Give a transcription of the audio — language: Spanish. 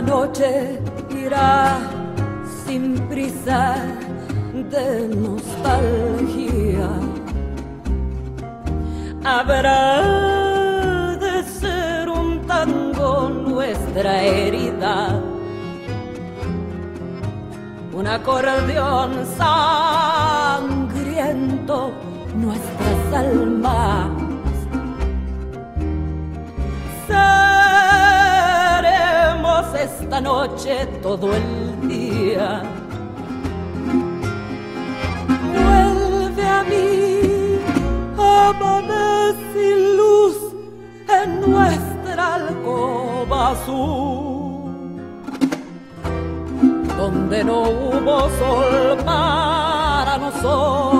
la noche irá sin prisa de nostalgia. Habrá de ser un tango nuestra herida, un acordeón sangriento nuestras almas. Seremos esta noche todo el día. Vuelve a mí, amanecer sin luz en nuestra alcoba azul, donde no hubo sol para nosotros.